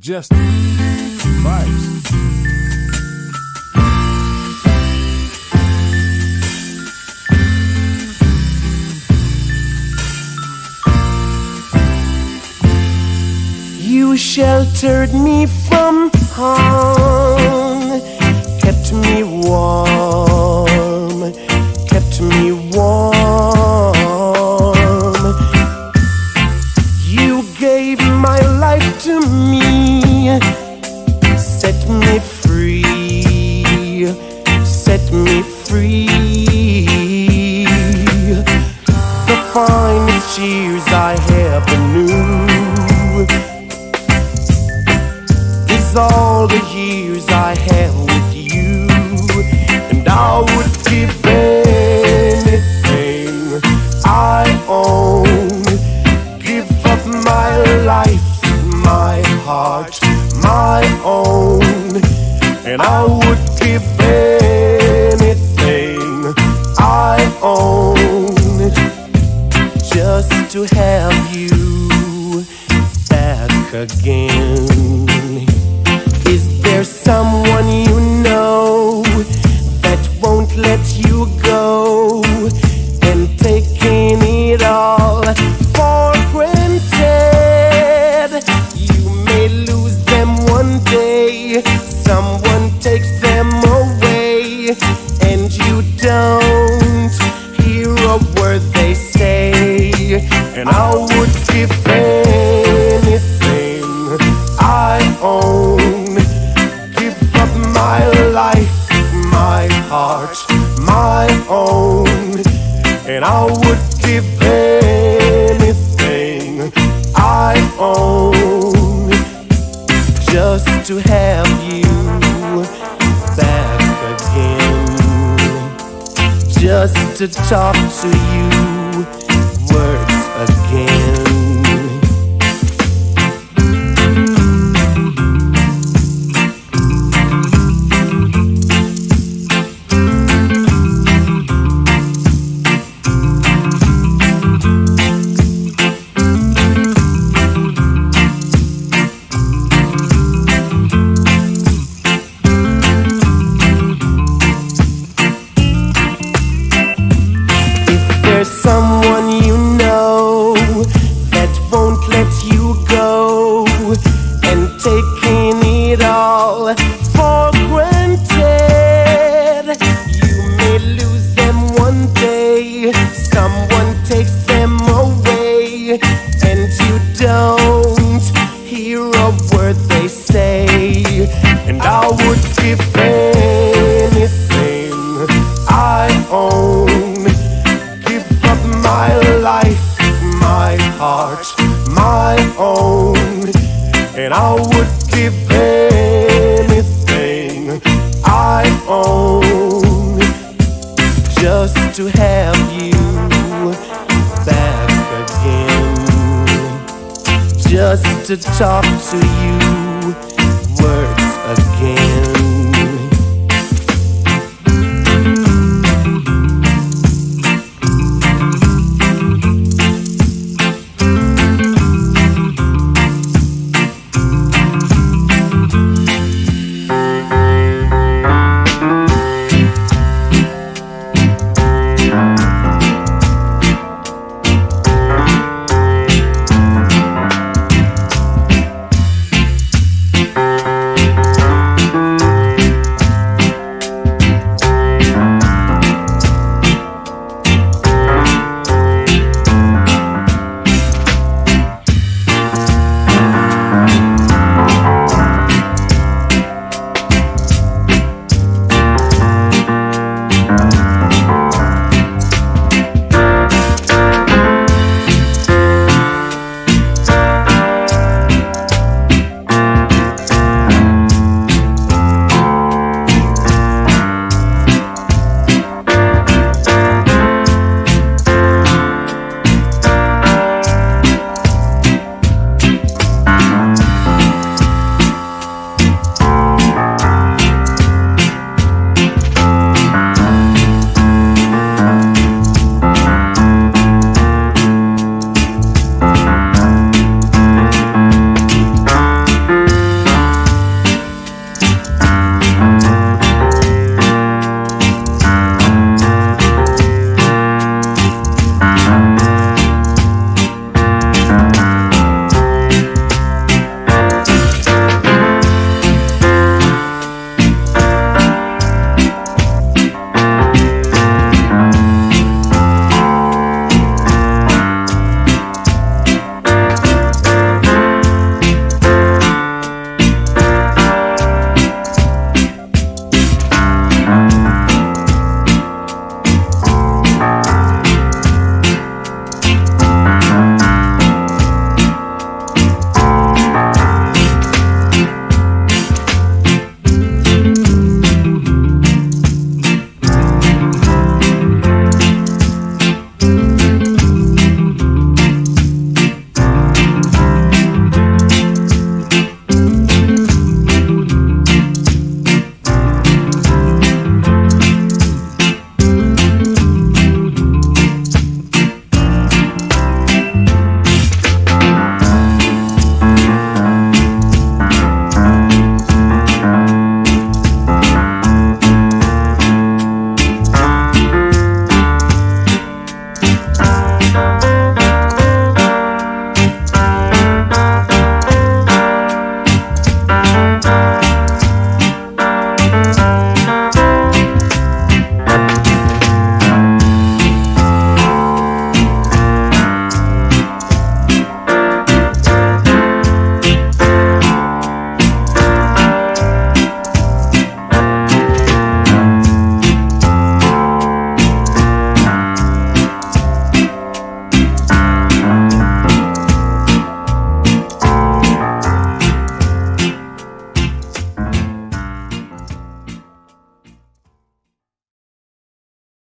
Just vibes. You sheltered me from harm, kept me warm, kept me warm. You gave my life to me, set me free, set me free. The finest years I ever knew, all the years I have with you, and I would give anything I own, give up my life, my heart, my own, and I would give anything I own just to have you back again. There's someone you know that won't let you go, and taking it all for granted. You may lose them one day, someone takes them away, and you don't hear a word they say. And I would give anything I own, my life, my heart, my own, and I would give anything I own just to have you back again, just to talk to you words again. There's someone you know that won't let you go, and taking it all for granted. You may lose them one day, someone takes them away, and you don't hear a word they say. And I would give anything I own, my life, my heart, my own, and I would give anything I own just to have you back again, just to talk to you.